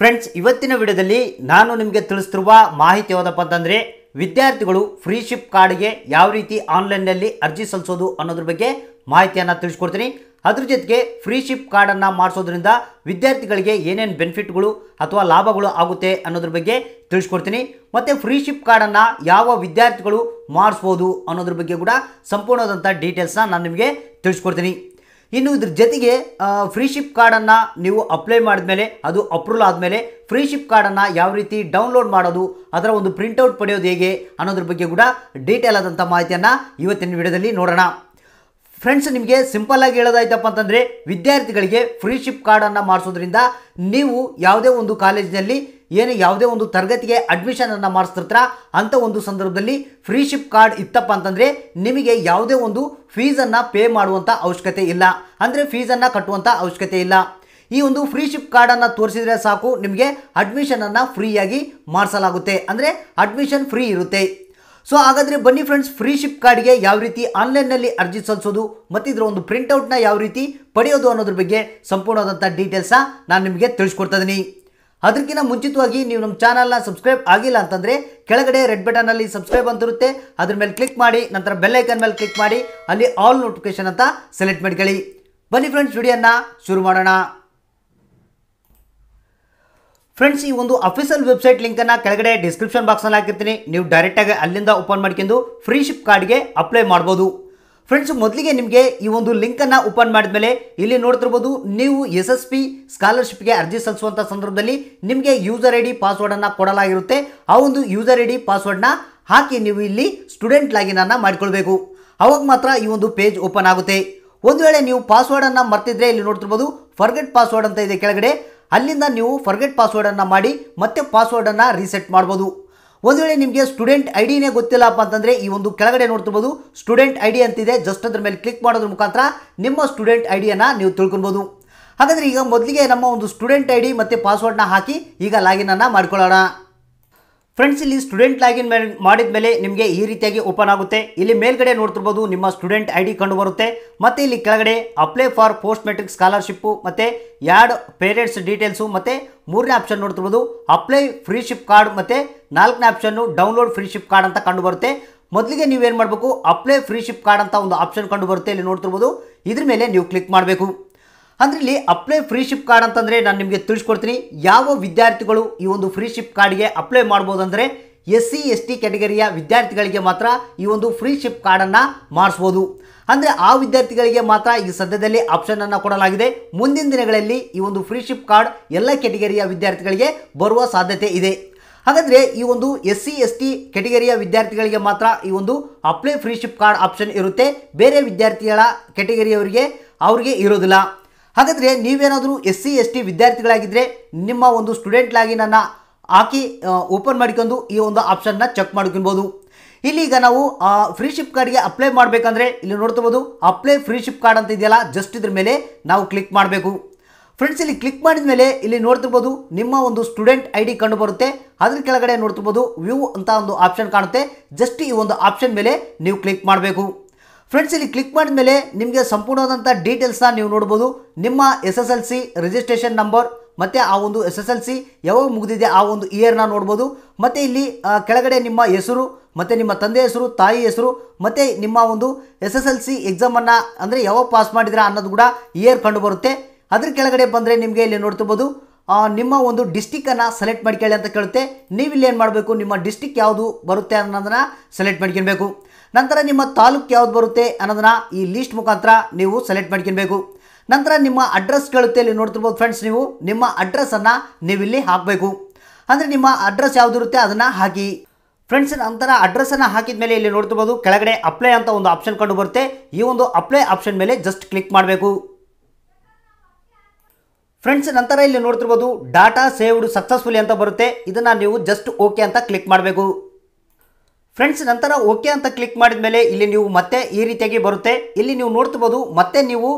Friends ಇವತ್ತಿನ ವಿಡಿಯೋದಲ್ಲಿ ನಾನು ನಿಮಗೆ ತಿಳಿಸುತ್ತಿರುವ ಮಾಹಿತಿ ಏನಪ್ಪ ಅಂತಂದ್ರೆ ವಿದ್ಯಾರ್ಥಿಗಳು ಫ್ರೀಶಿಪ್ ಕಾರ್ಡ್ಗೆ ಯಾವ ರೀತಿ ಆನ್ಲೈನ್ ನಲ್ಲಿ ಅರ್ಜಿ ಸಲ್ಲಿಸೋದು ಅನ್ನೋದರ ಬಗ್ಗೆ ಮಾಹಿತಿಯನ್ನು ತಿಳಿಸಿಕೊಡ್ತೀನಿ ಅದರ ಜೊತೆಗೆ ಫ್ರೀಶಿಪ್ ಕಾರ್ಡ್ ಅನ್ನು ಮಾಡಿಸೋದ್ರಿಂದ ವಿದ್ಯಾರ್ಥಿಗಳಿಗೆ ಏನೇನ್ ಬೆನಿಫಿಟ್ ಗಳು ಅಥವಾ ಲಾಭಗಳು ಆಗುತ್ತೆ ಅನ್ನೋದರ ಬಗ್ಗೆ ತಿಳಿಸಿಕೊಡ್ತೀನಿ ಮತ್ತೆ ಫ್ರೀಶಿಪ್ ಕಾರ್ಡ್ ಅನ್ನು ಯಾವ ವಿದ್ಯಾರ್ಥಿಗಳು ಮಾಡಿಸಬಹುದು ಅನ್ನೋದರ ಬಗ್ಗೆ ಕೂಡ ಸಂಪೂರ್ಣವಾದಂತ ಡೀಟೇಲ್ಸ್ ಅನ್ನು ನಾನು ನಿಮಗೆ ತಿಳಿಸಿಕೊಡ್ತೀನಿ ಇನ್ನು ಇದರ ಜೊತೆಗೆ ಫ್ರೀಶಿಪ್ ಕಾರ್ಡ್ ಅನ್ನು ನೀವು ಅಪ್ಲೈ ಮಾಡಿದ ಮೇಲೆ ಅದು ಅಪ್ರೂವಲ್ ಆದ ಮೇಲೆ ಫ್ರೀಶಿಪ್ ಕಾರ್ಡ್ ಅನ್ನು ಯಾವ ರೀತಿ ಡೌನ್ಲೋಡ್ ಮಾಡೋದು ಅದರ ಒಂದು ಪ್ರಿಂಟ್ ಔಟ್ ಪಡೆಯೋದು ಹೇಗೆ ಅನ್ನೋದರ ಬಗ್ಗೆ ಕೂಡ ಡೀಟೇಲ್ ಆದಂತ ಮಾಹಿತಿಯನ್ನ ಇವತ್ತಿನ ವಿಡಿಯೋದಲ್ಲಿ ನೋಡೋಣ ಫ್ರೆಂಡ್ಸ್ ನಿಮಗೆ ಸಿಂಪಲ್ ಆಗಿ ಹೇಳೋದಾಯ್ತಪ್ಪ ಅಂತಂದ್ರೆ ವಿದ್ಯಾರ್ಥಿಗಳಿಗೆ ಫ್ರೀಶಿಪ್ ಕಾರ್ಡ್ ಅನ್ನು ಮಾಡಿಸೋದ್ರಿಂದ ನೀವು ಯಾವುದೇ ಒಂದು ಕಾಲೇಜಿನಲ್ಲಿ ಯಾವುದೇ ಒಂದು ತರಗತಿಗೆ ಅಡ್ಮಿಷನ್ ಅನ್ನು ಮಾಡಿಸ್ತಿರ್ತೀರ ಅಂತ ಒಂದು ಸಂದರ್ಭದಲ್ಲಿ ಫ್ರೀಶಿಪ್ ಕಾರ್ಡ್ ಇತ್ತಪ್ಪ ಅಂತಂದ್ರೆ ನಿಮಗೆ ಯಾವುದೇ ಒಂದು ಫೀಸ್ ಅನ್ನು ಪೇ ಮಾಡುವಂತ ಅವಶ್ಯಕತೆ ಇಲ್ಲ ಅಂದ್ರೆ ಫೀಸ್ ಅನ್ನು ಕಟ್ಟುವಂತ ಅವಶ್ಯಕತೆ ಇಲ್ಲ ಈ ಒಂದು ಫ್ರೀಶಿಪ್ ಕಾರ್ಡ್ ಅನ್ನು ತೋರಿಸಿದ್ರೆ ಸಾಕು ನಿಮಗೆ ಅಡ್ಮಿಷನ್ ಅನ್ನು ಫ್ರೀಯಾಗಿ ಮಾಡಿಸಲಾಗುತ್ತೆ ಅಂದ್ರೆ ಅಡ್ಮಿಷನ್ ಫ್ರೀ ಇರುತ್ತೆ ಸೊ ಹಾಗಾದ್ರೆ ಬನ್ನಿ ಫ್ರೆಂಡ್ಸ್ ಫ್ರೀಶಿಪ್ ಕಾರ್ಡ್ಗೆ ಯಾವ ರೀತಿ ಆನ್ಲೈನ್ನಲ್ಲಿ ಅರ್ಜಿ ಸಲ್ಲಿಸೋದು ಮತ್ತು ಇದರ ಒಂದು ಪ್ರಿಂಟ್ಔಟ್ನ ಯಾವ ರೀತಿ ಪಡೆಯೋದು ಅನ್ನೋದ್ರ ಬಗ್ಗೆ ಸಂಪೂರ್ಣವಾದಂಥ ಡೀಟೇಲ್ಸ್ನ ನಾನು ನಿಮಗೆ ತಿಳಿಸ್ಕೊಡ್ತಾ ಇದ್ದೀನಿ ಅದಕ್ಕಿಂತ ಮುಂಚಿತವಾಗಿ ನೀವು ನಮ್ಮ ಚಾನಲ್ನ ಸಬ್ಸ್ಕ್ರೈಬ್ ಆಗಿಲ್ಲ ಅಂತಂದರೆ ಕೆಳಗಡೆ ರೆಡ್ ಬಟನಲ್ಲಿ ಸಬ್ಸ್ಕ್ರೈಬ್ ಅಂತಿರುತ್ತೆ ಅದ್ರ ಮೇಲೆ ಕ್ಲಿಕ್ ಮಾಡಿ ನಂತರ ಬೆಲ್ ಐಕನ್ ಮೇಲೆ ಕ್ಲಿಕ್ ಮಾಡಿ ಅಲ್ಲಿ ಆಲ್ ನೋಟಿಫಿಕೇಶನ್ ಅಂತ ಸೆಲೆಕ್ಟ್ ಮಾಡ್ಕೊಳ್ಳಿ ಬನ್ನಿ ಫ್ರೆಂಡ್ಸ್ ವಿಡಿಯೋನ ಶುರು ಮಾಡೋಣ ಫ್ರೆಂಡ್ಸ್ ಈ ಒಂದು ಅಫಿಷಿಯಲ್ ವೆಬ್ಸೈಟ್ ಲಿಂಕನ್ನು ಕೆಳಗಡೆ ಡಿಸ್ಕ್ರಿಪ್ಷನ್ ಬಾಕ್ಸಲ್ಲಿ ಹಾಕಿರ್ತೀನಿ ನೀವು ಡೈರೆಕ್ಟಾಗಿ ಅಲ್ಲಿಂದ ಓಪನ್ ಮಾಡ್ಕೊಂಡು ಫ್ರೀಶಿಪ್ ಕಾರ್ಡ್ಗೆ ಅಪ್ಲೈ ಮಾಡ್ಬೋದು ಫ್ರೆಂಡ್ಸ್ ಮೊದಲಿಗೆ ನಿಮಗೆ ಈ ಒಂದು ಲಿಂಕನ್ನು ಓಪನ್ ಮಾಡಿದ್ಮೇಲೆ ಇಲ್ಲಿ ನೋಡ್ತಿರ್ಬೋದು ನೀವು SSP ಸ್ಕಾಲರ್ಶಿಪ್ಗೆ ಅರ್ಜಿ ಸಲ್ಲಿಸುವಂಥ ಸಂದರ್ಭದಲ್ಲಿ ನಿಮಗೆ ಯೂಸರ್ ಐ ಡಿ ಪಾಸ್ವರ್ಡನ್ನು ಕೊಡಲಾಗಿರುತ್ತೆ ಆ ಒಂದು ಯೂಸರ್ ಐ ಡಿ ಪಾಸ್ವರ್ಡ್ನ ಹಾಕಿ ನೀವು ಇಲ್ಲಿ ಸ್ಟೂಡೆಂಟ್ ಲಾಗಿನನ್ನು ಮಾಡಿಕೊಳ್ಬೇಕು ಅವಾಗ ಮಾತ್ರ ಈ ಒಂದು ಪೇಜ್ ಓಪನ್ ಆಗುತ್ತೆ ಒಂದು ವೇಳೆ ನೀವು ಪಾಸ್ವರ್ಡನ್ನು ಮರ್ತಿದ್ರೆ ಇಲ್ಲಿ ನೋಡ್ತಿರ್ಬೋದು ಫರ್ಗೆಟ್ ಪಾಸ್ವರ್ಡ್ ಅಂತ ಇದೆ ಕೆಳಗಡೆ ಅಲ್ಲಿಂದ ನೀವು ಫರ್ಗೆಟ್ ಪಾಸ್ವರ್ಡನ್ನು ಮಾಡಿ ಮತ್ತೆ ಪಾಸ್ವರ್ಡನ್ನು ರೀಸೆಟ್ ಮಾಡ್ಬೋದು ಒಂದು ವೇಳೆ ನಿಮಗೆ ಸ್ಟೂಡೆಂಟ್ ಐ ಡಿನೇ ಗೊತ್ತಿಲ್ಲಪ್ಪ ಅಂತಂದರೆ ಈ ಒಂದು ಕೆಳಗಡೆ ನೋಡ್ತಿರ್ಬೋದು ಸ್ಟೂಡೆಂಟ್ ಐ ಡಿ ಅಂತಿದೆ ಜಸ್ಟ್ ಅದ್ರ ಮೇಲೆ ಕ್ಲಿಕ್ ಮಾಡೋದ್ರ ಮುಖಾಂತರ ನಿಮ್ಮ ಸ್ಟೂಡೆಂಟ್ ಐ ಡಿಯನ್ನು ನೀವು ತಿಳ್ಕೊಳ್ಬೋದು ಹಾಗಾದರೆ ಈಗ ಮೊದಲಿಗೆ ನಮ್ಮ ಒಂದು ಸ್ಟೂಡೆಂಟ್ ಐ ಡಿ ಮತ್ತು ಪಾಸ್ವರ್ಡನ್ನ ಹಾಕಿ ಈಗ ಲಾಗಿನನ್ನು ಮಾಡ್ಕೊಳ್ಳೋಣ ಫ್ರೆಂಡ್ಸ್ ಇಲ್ಲಿ ಸ್ಟೂಡೆಂಟ್ ಲಾಗಿನ್ ಮಾಡಿದ ಮೇಲೆ ನಿಮಗೆ ಈ ರೀತಿಯಾಗಿ ಓಪನ್ ಆಗುತ್ತೆ ಇಲ್ಲಿ ಮೇಲ್ಗಡೆ ನೋಡ್ತಿರ್ಬೋದು ನಿಮ್ಮ ಸ್ಟೂಡೆಂಟ್ ಐ ಡಿ ಕಂಡು ಬರುತ್ತೆ ಮತ್ತು ಇಲ್ಲಿ ಕೆಳಗಡೆ ಅಪ್ಲೈ ಫಾರ್ ಪೋಸ್ಟ್ಮೆಟ್ರಿಕ್ ಸ್ಕಾಲರ್ಶಿಪ್ಪು ಮತ್ತು ಯಾರ್ಡ್ ಪೇರೆಂಟ್ಸ್ ಡೀಟೇಲ್ಸು ಮತ್ತು ಮೂರನೇ ಆಪ್ಷನ್ ನೋಡ್ತಿರ್ಬೋದು ಅಪ್ಲೈ ಫ್ರೀಶಿಪ್ ಕಾರ್ಡ್ ಮತ್ತು ನಾಲ್ಕನೇ ಆಪ್ಷನ್ನು ಡೌನ್ಲೋಡ್ ಫ್ರೀಶಿಪ್ ಕಾರ್ಡ್ ಅಂತ ಕಂಡು ಬರುತ್ತೆ ಮೊದಲಿಗೆ ನೀವೇನು ಮಾಡಬೇಕು ಅಪ್ಲೈ ಫ್ರೀಶಿಪ್ ಕಾರ್ಡ್ ಅಂತ ಒಂದು ಆಪ್ಷನ್ ಕಂಡು ಬರುತ್ತೆ ಇಲ್ಲಿ ನೋಡ್ತಿರ್ಬೋದು ಇದ್ರ ಮೇಲೆ ನೀವು ಕ್ಲಿಕ್ ಮಾಡಬೇಕು ಅಂದರೆ ಇಲ್ಲಿ ಅಪ್ಲೈ ಫ್ರೀಶಿಪ್ ಕಾರ್ಡ್ ಅಂತಂದರೆ ನಾನು ನಿಮಗೆ ತಿಳಿಸ್ಕೊಡ್ತೀನಿ ಯಾವ ವಿದ್ಯಾರ್ಥಿಗಳು ಈ ಒಂದು ಫ್ರೀಶಿಪ್ ಕಾರ್ಡ್ಗೆ ಅಪ್ಲೈ ಮಾಡ್ಬೋದು ಅಂದರೆ SC ST ಕ್ಯಾಟಗರಿಯ ವಿದ್ಯಾರ್ಥಿಗಳಿಗೆ ಮಾತ್ರ ಈ ಒಂದು ಫ್ರೀಶಿಪ್ ಕಾರ್ಡನ್ನು ಮಾಡಿಸ್ಬೋದು ಅಂದರೆ ಆ ವಿದ್ಯಾರ್ಥಿಗಳಿಗೆ ಮಾತ್ರ ಈ ಸದ್ಯದಲ್ಲಿ ಆಪ್ಷನನ್ನು ಕೊಡಲಾಗಿದೆ ಮುಂದಿನ ದಿನಗಳಲ್ಲಿ ಈ ಒಂದು ಫ್ರೀಶಿಪ್ ಕಾರ್ಡ್ ಎಲ್ಲ ಕ್ಯಾಟಗರಿಯ ವಿದ್ಯಾರ್ಥಿಗಳಿಗೆ ಬರುವ ಸಾಧ್ಯತೆ ಇದೆ ಹಾಗಾದರೆ ಈ ಒಂದು SC ST ಕ್ಯಾಟಗರಿಯ ವಿದ್ಯಾರ್ಥಿಗಳಿಗೆ ಮಾತ್ರ ಈ ಒಂದು ಅಪ್ಲೈ ಫ್ರೀಶಿಪ್ ಕಾರ್ಡ್ ಆಪ್ಷನ್ ಇರುತ್ತೆ ಬೇರೆ ವಿದ್ಯಾರ್ಥಿಗಳ ಕ್ಯಾಟಗರಿಯವರಿಗೆ ಅವ್ರಿಗೆ ಇರೋದಿಲ್ಲ ಹಾಗಾದರೆ ನೀವೇನಾದರೂ SC ST ವಿದ್ಯಾರ್ಥಿಗಳಾಗಿದ್ದರೆ ನಿಮ್ಮ ಒಂದು ಸ್ಟೂಡೆಂಟ್ ಲಾಗಿನನ್ನು ಹಾಕಿ ಓಪನ್ ಮಾಡಿಕೊಂಡು ಈ ಒಂದು ಆಪ್ಷನ್ನ ಚೆಕ್ ಮಾಡ್ಕೊಳ್ಬೋದು ಇಲ್ಲಿ ಈಗ ನಾವು ಫ್ರೀಶಿಪ್ ಕಾರ್ಡ್ಗೆ ಅಪ್ಲೈ ಮಾಡಬೇಕಂದ್ರೆ ಇಲ್ಲಿ ನೋಡ್ತಿರ್ಬೋದು ಅಪ್ಲೈ ಫ್ರೀಶಿಪ್ ಕಾರ್ಡ್ ಅಂತ ಇದೆಯಲ್ಲ ಜಸ್ಟ್ ಇದ್ರ ಮೇಲೆ ನಾವು ಕ್ಲಿಕ್ ಮಾಡಬೇಕು ಫ್ರೆಂಡ್ಸ್ ಇಲ್ಲಿ ಕ್ಲಿಕ್ ಮಾಡಿದ ಮೇಲೆ ಇಲ್ಲಿ ನೋಡ್ತಿರ್ಬೋದು ನಿಮ್ಮ ಒಂದು ಸ್ಟೂಡೆಂಟ್ ಐ ಡಿ ಕಂಡು ಬರುತ್ತೆ ಅದ್ರ ಕೆಳಗಡೆ ನೋಡ್ತಿರ್ಬೋದು ವ್ಯೂ ಅಂತ ಒಂದು ಆಪ್ಷನ್ ಕಾಣುತ್ತೆ ಜಸ್ಟ್ ಈ ಒಂದು ಆಪ್ಷನ್ ಮೇಲೆ ನೀವು ಕ್ಲಿಕ್ ಮಾಡಬೇಕು ಫ್ರೆಂಡ್ಸ್ ಇಲ್ಲಿ ಕ್ಲಿಕ್ ಮಾಡಿದ ಮೇಲೆ ನಿಮಗೆ ಸಂಪೂರ್ಣವಾದಂಥ ಡೀಟೇಲ್ಸ್ನ ನೀವು ನೋಡ್ಬೋದು ನಿಮ್ಮ SSLC ರಿಜಿಸ್ಟ್ರೇಷನ್ ನಂಬರ್ ಮತ್ತು ಆ ಒಂದು SSLC ಯಾವಾಗ ಮುಗಿದಿದೆ ಆ ಒಂದು ಇಯರ್ನ ನೋಡ್ಬೋದು ಮತ್ತು ಇಲ್ಲಿ ಕೆಳಗಡೆ ನಿಮ್ಮ ಹೆಸರು ಮತ್ತು ನಿಮ್ಮ ತಂದೆ ಹೆಸರು ತಾಯಿ ಹೆಸರು ಮತ್ತು ನಿಮ್ಮ ಒಂದು SSLC ಎಕ್ಸಾಮನ್ನು ಅಂದರೆ ಯಾವಾಗ ಪಾಸ್ ಮಾಡಿದ್ರೆ ಅನ್ನೋದು ಕೂಡ ಇಯರ್ ಕಂಡು ಬರುತ್ತೆ ಅದ್ರ ಕೆಳಗಡೆ ಬಂದರೆ ನಿಮಗೆ ಇಲ್ಲಿ ನೋಡ್ತಿರ್ಬೋದು ನಿಮ್ಮ ಒಂದು ಡಿಸ್ಟಿಕ್ಕನ್ನು ಸೆಲೆಕ್ಟ್ ಮಾಡ್ಕೊಳ್ಳಿ ಅಂತ ಕೇಳುತ್ತೆ ನೀವು ಇಲ್ಲಿ ಏನು ಮಾಡಬೇಕು ನಿಮ್ಮ ಡಿಸ್ಟಿಕ್ ಯಾವುದು ಬರುತ್ತೆ ಅನ್ನೋದನ್ನು ಸೆಲೆಕ್ಟ್ ಮಾಡ್ಕೊಳ್ಬೇಕು ನಂತರ ನಿಮ್ಮ ತಾಲೂಕು ಯಾವ್ದು ಬರುತ್ತೆ ಅನ್ನೋದನ್ನು ಈ ಲೀಸ್ಟ್ ಮುಖಾಂತರ ನೀವು ಸೆಲೆಕ್ಟ್ ಮಾಡ್ಕೊಳ್ಬೇಕು ನಂತರ ನಿಮ್ಮ ಅಡ್ರೆಸ್ ಕೇಳುತ್ತೆ ಇಲ್ಲಿ ನೋಡ್ತಿರ್ಬೋದು ಫ್ರೆಂಡ್ಸ್ ನೀವು ನಿಮ್ಮ ಅಡ್ರೆಸ್ಸನ್ನು ನೀವಿಲ್ಲಿ ಹಾಕಬೇಕು ಅಂದರೆ ನಿಮ್ಮ ಅಡ್ರೆಸ್ ಯಾವುದಿರುತ್ತೆ ಅದನ್ನು ಹಾಕಿ ಫ್ರೆಂಡ್ಸ್ ನಂತರ ಅಡ್ರೆಸ್ಸನ್ನು ಹಾಕಿದ ಮೇಲೆ ಇಲ್ಲಿ ನೋಡ್ತಿರ್ಬೋದು ಕೆಳಗಡೆ ಅಪ್ಲೈ ಅಂತ ಒಂದು ಆಪ್ಷನ್ ಕಂಡು ಬರುತ್ತೆ ಈ ಒಂದು ಅಪ್ಲೈ ಆಪ್ಷನ್ ಮೇಲೆ ಜಸ್ಟ್ ಕ್ಲಿಕ್ ಮಾಡಬೇಕು ಫ್ರೆಂಡ್ಸ್ ನಂತರ ಇಲ್ಲಿ ನೋಡ್ತಿರ್ಬೋದು ಡಾಟಾ ಸೇವ್ಡ್ ಸಕ್ಸಸ್ಫುಲಿ ಅಂತ ಬರುತ್ತೆ ಇದನ್ನು ನೀವು ಜಸ್ಟ್ ಓಕೆ ಅಂತ ಕ್ಲಿಕ್ ಮಾಡಬೇಕು ಫ್ರೆಂಡ್ಸ್ ನಂತರ ಓಕೆ ಅಂತ ಕ್ಲಿಕ್ ಮಾಡಿದ ಮೇಲೆ ಇಲ್ಲಿ ನೀವು ಮತ್ತೆ ಈ ರೀತಿಯಾಗಿ ಬರುತ್ತೆ ಇಲ್ಲಿ ನೀವು ನೋಡ್ತಿರ್ಬೋದು ಮತ್ತೆ ನೀವು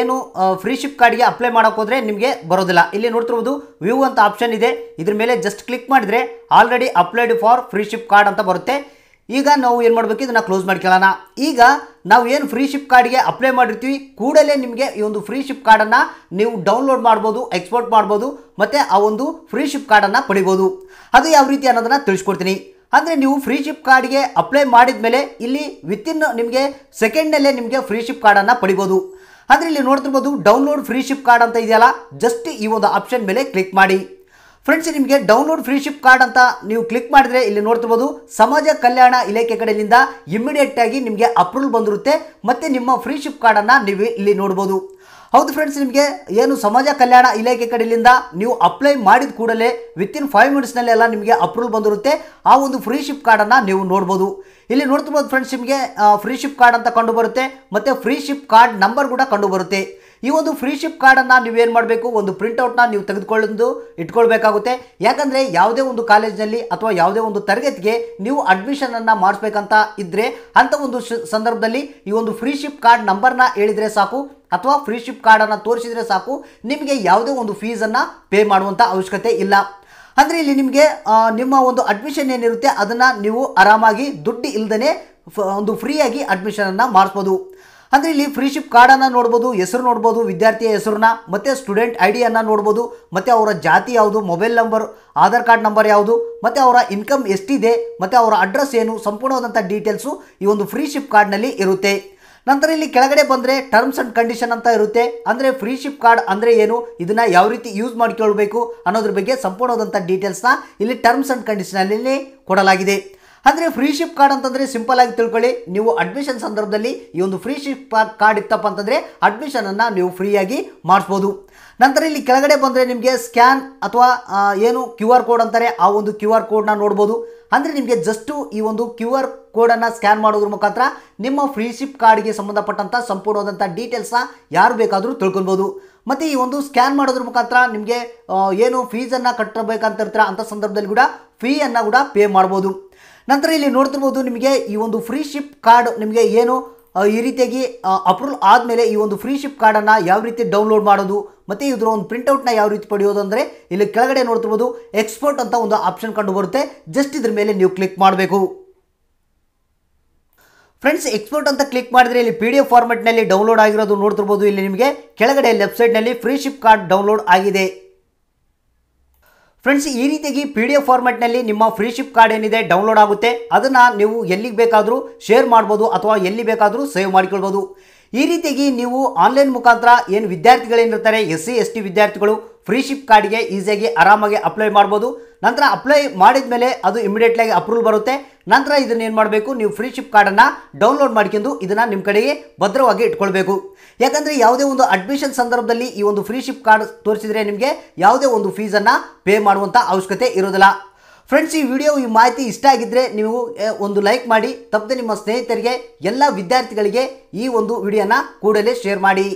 ಏನು ಫ್ರೀಶಿಪ್ ಕಾರ್ಡ್ಗೆ ಅಪ್ಲೈ ಮಾಡೋಕ್ಕೋದ್ರೆ ನಿಮಗೆ ಬರೋದಿಲ್ಲ ಇಲ್ಲಿ ನೋಡ್ತಿರ್ಬೋದು ವ್ಯೂ ಅಂತ ಆಪ್ಷನ್ ಇದೆ ಇದ್ರ ಮೇಲೆ ಜಸ್ಟ್ ಕ್ಲಿಕ್ ಮಾಡಿದರೆ already applied for freeship card ಅಂತ ಬರುತ್ತೆ ಈಗ ನಾವು ಏನು ಮಾಡಬೇಕು, ಇದನ್ನ ಕ್ಲೋಸ್ ಮಾಡ್ಕೊಳ್ಳೋಣ. ಈಗ ನಾವು ಏನು ಫ್ರೀ ಶಿಪ್ ಕಾರ್ಡ್ಗೆ ಅಪ್ಲೈ ಮಾಡಿರ್ತೀವಿ, ಕೂಡಲೇ ನಿಮಗೆ ಈ ಒಂದು ಫ್ರೀ ಶಿಪ್ ಕಾರ್ಡನ್ನು ನೀವು ಡೌನ್ಲೋಡ್ ಮಾಡ್ಬೋದು, ಎಕ್ಸ್ಪೋರ್ಟ್ ಮಾಡ್ಬೋದು, ಮತ್ತು ಆ ಒಂದು ಫ್ರೀ ಶಿಪ್ ಕಾರ್ಡನ್ನು ಪಡಿಬೋದು. ಅದು ಯಾವ ರೀತಿ ಅನ್ನೋದನ್ನು ತಿಳಿಸ್ಕೊಡ್ತೀನಿ. ಅಂದರೆ ನೀವು ಫ್ರೀ ಶಿಪ್ ಕಾರ್ಡ್ಗೆ ಅಪ್ಲೈ ಮಾಡಿದ ಮೇಲೆ ಇಲ್ಲಿ ವಿತಿನ್ ನಿಮಗೆ ಸೆಕೆಂಡ್ನಲ್ಲೇ ನಿಮಗೆ ಫ್ರೀ ಶಿಪ್ ಕಾರ್ಡನ್ನು ಪಡಿಬೋದು. ಆದರೆ ಇಲ್ಲಿ ನೋಡ್ತಿರ್ಬೋದು ಡೌನ್ಲೋಡ್ ಫ್ರೀ ಶಿಪ್ ಕಾರ್ಡ್ ಅಂತ ಇದೆಯಲ್ಲ, ಜಸ್ಟ್ ಈ ಒಂದು ಆಪ್ಷನ್ ಮೇಲೆ ಕ್ಲಿಕ್ ಮಾಡಿ. ಫ್ರೆಂಡ್ಸ್, ನಿಮಗೆ ಡೌನ್ಲೋಡ್ ಫ್ರೀಶಿಪ್ ಕಾರ್ಡ್ ಅಂತ ನೀವು ಕ್ಲಿಕ್ ಮಾಡಿದರೆ ಇಲ್ಲಿ ನೋಡ್ತಿರ್ಬೋದು ಸಮಾಜ ಕಲ್ಯಾಣ ಇಲಾಖೆ ಕಡೆಯಿಂದ ಇಮ್ಮಿಡಿಯೇಟಾಗಿ ನಿಮಗೆ ಅಪ್ರೂವಲ್ ಬಂದಿರುತ್ತೆ, ಮತ್ತು ನಿಮ್ಮ ಫ್ರೀಶಿಪ್ ಕಾರ್ಡನ್ನು ನೀವು ಇಲ್ಲಿ ನೋಡ್ಬೋದು. ಹೌದು ಫ್ರೆಂಡ್ಸ್, ನಿಮಗೆ ಏನು ಸಮಾಜ ಕಲ್ಯಾಣ ಇಲಾಖೆ ಕಡೆಯಿಂದ ನೀವು ಅಪ್ಲೈ ಮಾಡಿದ ಕೂಡಲೇ ವಿತಿನ್ 5 minutes ನಿಮಗೆ ಅಪ್ರೂವಲ್ ಬಂದಿರುತ್ತೆ. ಆ ಒಂದು ಫ್ರೀಶಿಪ್ ಕಾರ್ಡನ್ನು ನೀವು ನೋಡ್ಬೋದು. ಇಲ್ಲಿ ನೋಡ್ತಿರ್ಬೋದು ಫ್ರೆಂಡ್ಸ್, ನಿಮಗೆ ಫ್ರೀಶಿಪ್ ಕಾರ್ಡ್ ಅಂತ ಕಂಡು ಬರುತ್ತೆ, ಮತ್ತು ಫ್ರೀಶಿಪ್ ಕಾರ್ಡ್ ನಂಬರ್ ಕೂಡ ಕಂಡು ಬರುತ್ತೆ. ಈ ಒಂದು ಫ್ರೀಶಿಪ್ ಕಾರ್ಡನ್ನು ನೀವೇನು ಮಾಡಬೇಕು, ಒಂದು ಪ್ರಿಂಟೌಟನ್ನ ನೀವು ತೆಗೆದುಕೊಂಡು ಇಟ್ಕೊಳ್ಬೇಕಾಗುತ್ತೆ. ಯಾಕಂದರೆ ಯಾವುದೇ ಒಂದು ಕಾಲೇಜಿನಲ್ಲಿ ಅಥವಾ ಯಾವುದೇ ಒಂದು ತರಗತಿಗೆ ನೀವು ಅಡ್ಮಿಷನನ್ನು ಮಾಡಿಸ್ಬೇಕಂತ ಇದ್ದರೆ ಅಂಥ ಒಂದು ಸಂದರ್ಭದಲ್ಲಿ ಈ ಒಂದು ಫ್ರೀಶಿಪ್ ಕಾರ್ಡ್ ನಂಬರ್ನ ಹೇಳಿದರೆ ಸಾಕು, ಅಥವಾ ಫ್ರೀಶಿಪ್ ಕಾರ್ಡನ್ನು ತೋರಿಸಿದರೆ ಸಾಕು, ನಿಮಗೆ ಯಾವುದೇ ಒಂದು ಫೀಸನ್ನು ಪೇ ಮಾಡುವಂಥ ಅವಶ್ಯಕತೆ ಇಲ್ಲ. ಅಂದರೆ ಇಲ್ಲಿ ನಿಮಗೆ ನಿಮ್ಮ ಒಂದು ಅಡ್ಮಿಷನ್ ಏನಿರುತ್ತೆ ಅದನ್ನು ನೀವು ಆರಾಮಾಗಿ ದುಡ್ಡು ಇಲ್ಲದೇ ಒಂದು ಫ್ರೀಯಾಗಿ ಅಡ್ಮಿಷನನ್ನು ಮಾಡಿಸ್ಬೋದು. ಅಂದರೆ ಇಲ್ಲಿ ಫ್ರೀಶಿಪ್ ಕಾರ್ಡನ್ನು ನೋಡ್ಬೋದು, ಹೆಸರು ನೋಡ್ಬೋದು, ವಿದ್ಯಾರ್ಥಿಯ ಹೆಸರನ್ನ, ಮತ್ತು ಸ್ಟೂಡೆಂಟ್ ಐ ಡಿಯನ್ನು ನೋಡ್ಬೋದು, ಮತ್ತು ಅವರ ಜಾತಿ ಯಾವುದು, mobile number, Aadhaar card number ಯಾವುದು, ಮತ್ತು ಅವರ ಇನ್ಕಮ್ ಎಷ್ಟಿದೆ, ಮತ್ತು ಅವರ ಅಡ್ರೆಸ್ ಏನು, ಸಂಪೂರ್ಣವಾದಂಥ ಡೀಟೇಲ್ಸು ಈ ಒಂದು ಫ್ರೀಶಿಪ್ ಕಾರ್ಡ್ನಲ್ಲಿ ಇರುತ್ತೆ. ನಂತರ ಇಲ್ಲಿ ಕೆಳಗಡೆ ಬಂದರೆ ಟರ್ಮ್ಸ್ ಆ್ಯಂಡ್ ಕಂಡೀಷನ್ ಅಂತ ಇರುತ್ತೆ. ಅಂದರೆ ಫ್ರೀಶಿಪ್ ಕಾರ್ಡ್ ಅಂದರೆ ಏನು, ಇದನ್ನು ಯಾವ ರೀತಿ ಯೂಸ್ ಮಾಡಿಕೊಳ್ಬೇಕು ಅನ್ನೋದ್ರ ಬಗ್ಗೆ ಸಂಪೂರ್ಣವಾದಂಥ ಡೀಟೇಲ್ಸ್ನ ಇಲ್ಲಿ ಟರ್ಮ್ಸ್ ಆ್ಯಂಡ್ ಕಂಡೀಷನಲ್ಲಿ ಕೊಡಲಾಗಿದೆ. ಅಂದರೆ ಫ್ರೀಶಿಪ್ ಕಾರ್ಡ್ ಅಂತಂದರೆ ಸಿಂಪಲ್ ಆಗಿ ತಿಳ್ಕೊಳ್ಳಿ, ನೀವು ಅಡ್ಮಿಷನ್ ಸಂದರ್ಭದಲ್ಲಿ ಈ ಒಂದು ಫ್ರೀಶಿಪ್ ಕಾರ್ಡ್ ಇತ್ತಪ್ಪ ಅಂತಂದರೆ ಅಡ್ಮಿಷನನ್ನು ನೀವು ಫ್ರೀಯಾಗಿ ಮಾಡಿಸ್ಬೋದು. ನಂತರ ಇಲ್ಲಿ ಕೆಳಗಡೆ ಬಂದರೆ ನಿಮಗೆ ಸ್ಕ್ಯಾನ್ ಅಥವಾ ಏನು QR ಕೋಡ್ ಅಂತಾರೆ, ಆ ಒಂದು QR ಕೋಡನ್ನ ನೋಡ್ಬೋದು. ಅಂದರೆ ನಿಮಗೆ ಜಸ್ಟು ಈ ಒಂದು QR ಕೋಡನ್ನು ಸ್ಕ್ಯಾನ್ ಮಾಡೋದ್ರ ಮುಖಾಂತರ ನಿಮ್ಮ ಫ್ರೀಶಿಪ್ ಕಾರ್ಡ್ಗೆ ಸಂಬಂಧಪಟ್ಟಂಥ ಸಂಪೂರ್ಣವಾದಂಥ ಡೀಟೇಲ್ಸ್ನ ಯಾರು ಬೇಕಾದರೂ ತಿಳ್ಕೊಳ್ಬೋದು. ಮತ್ತು ಈ ಒಂದು ಸ್ಕ್ಯಾನ್ ಮಾಡೋದ್ರ ಮುಖಾಂತರ ನಿಮಗೆ ಏನು ಫೀಸನ್ನು ಕಟ್ಟಬೇಕಂತಿರ್ತೀರ ಅಂಥ ಸಂದರ್ಭದಲ್ಲಿ ಕೂಡ ಫೀಯನ್ನು ಕೂಡ ಪೇ ಮಾಡ್ಬೋದು. ನಂತರ ಇಲ್ಲಿ ನೋಡ್ತಿರ್ಬೋದು ನಿಮಗೆ ಈ ಒಂದು ಫ್ರೀಶಿಪ್ ಕಾರ್ಡ್ ನಿಮಗೆ ಏನು ಈ ರೀತಿಯಾಗಿ ಅಪ್ರೂವಲ್ ಆದಮೇಲೆ ಈ ಒಂದು ಫ್ರೀಶಿಪ್ ಕಾರ್ಡನ್ನು ಯಾವ ರೀತಿ ಡೌನ್ಲೋಡ್ ಮಾಡೋದು, ಮತ್ತು ಇದರ ಒಂದು ಪ್ರಿಂಟೌಟ್ನ ಯಾವ ರೀತಿ ಪಡೆಯೋದು ಅಂದರೆ ಇಲ್ಲಿ ಕೆಳಗಡೆ ನೋಡ್ತಿರ್ಬೋದು ಎಕ್ಸ್ಪೋರ್ಟ್ ಅಂತ ಒಂದು ಆಪ್ಷನ್ ಕಂಡು ಬರುತ್ತೆ. ಜಸ್ಟ್ ಇದ್ರ ಮೇಲೆ ನೀವು ಕ್ಲಿಕ್ ಮಾಡಬೇಕು. ಫ್ರೆಂಡ್ಸ್, ಎಕ್ಸ್ಪೋರ್ಟ್ ಅಂತ ಕ್ಲಿಕ್ ಮಾಡಿದರೆ ಇಲ್ಲಿ PDF ಫಾರ್ಮೆಟ್ನಲ್ಲಿ ಡೌನ್ಲೋಡ್ ಆಗಿರೋದು ನೋಡ್ತಿರ್ಬೋದು. ಇಲ್ಲಿ ನಿಮಗೆ ಕೆಳಗಡೆ ವೆಬ್ಸೈಟ್ನಲ್ಲಿ ಫ್ರೀಶಿಪ್ ಕಾರ್ಡ್ ಡೌನ್ಲೋಡ್ ಆಗಿದೆ. ಫ್ರೆಂಡ್ಸ್, ಈ ರೀತಿಯಾಗಿ PDF ಫಾರ್ಮೆಟ್ನಲ್ಲಿ ನಿಮ್ಮ ಫ್ರೀಶಿಪ್ ಕಾರ್ಡ್ ಏನಿದೆ ಡೌನ್ಲೋಡ್ ಆಗುತ್ತೆ. ಅದನ್ನು ನೀವು ಎಲ್ಲಿಗೆ ಬೇಕಾದರೂ ಶೇರ್ ಮಾಡ್ಬೋದು, ಅಥವಾ ಎಲ್ಲಿ ಬೇಕಾದರೂ ಸೇವ್ ಮಾಡಿಕೊಳ್ಬೋದು. ಈ ರೀತಿಯಾಗಿ ನೀವು ಆನ್ಲೈನ್ ಮುಖಾಂತರ ಏನು ವಿದ್ಯಾರ್ಥಿಗಳೇನಿರ್ತಾರೆ SC ST ವಿದ್ಯಾರ್ಥಿಗಳು ಫ್ರೀಶಿಪ್ ಕಾರ್ಡ್ಗೆ ಈಸಿಯಾಗಿ ಆರಾಮಾಗಿ ಅಪ್ಲೈ ಮಾಡ್ಬೋದು. ನಂತರ ಅಪ್ಲೈ ಮಾಡಿದ ಮೇಲೆ ಅದು ಇಮಿಡಿಯೇಟ್ಲಾಗಿ ಅಪ್ರೂವಲ್ ಬರುತ್ತೆ. ನಂತರ ಇದನ್ನೇನು ಮಾಡಬೇಕು, ನೀವು ಫ್ರೀಶಿಪ್ ಕಾರ್ಡನ್ನು ಡೌನ್ಲೋಡ್ ಮಾಡ್ಕೊಂಡು ಇದನ್ನು ನಿಮ್ಮ ಕಡೆಗೆ ಭದ್ರವಾಗಿ ಇಟ್ಕೊಳ್ಬೇಕು. ಯಾಕಂದರೆ ಯಾವುದೇ ಒಂದು ಅಡ್ಮಿಷನ್ ಸಂದರ್ಭದಲ್ಲಿ ಈ ಒಂದು ಫ್ರೀಶಿಪ್ ಕಾರ್ಡ್ ತೋರಿಸಿದರೆ ನಿಮಗೆ ಯಾವುದೇ ಒಂದು ಫೀಸನ್ನು ಪೇ ಮಾಡುವಂಥ ಅವಶ್ಯಕತೆ ಇರೋದಿಲ್ಲ. ಫ್ರೆಂಡ್ಸ್, ಈ ವಿಡಿಯೋ ಈ ಮಾಹಿತಿ ಇಷ್ಟ ಆಗಿದ್ದರೆ ನೀವು ಒಂದು ಲೈಕ್ ಮಾಡಿ, ತಪ್ಪದೆ ನಿಮ್ಮ ಸ್ನೇಹಿತರಿಗೆ, ಎಲ್ಲ ವಿದ್ಯಾರ್ಥಿಗಳಿಗೆ ಈ ಒಂದು ವಿಡಿಯೋನ ಕೂಡಲೇ ಶೇರ್ ಮಾಡಿ.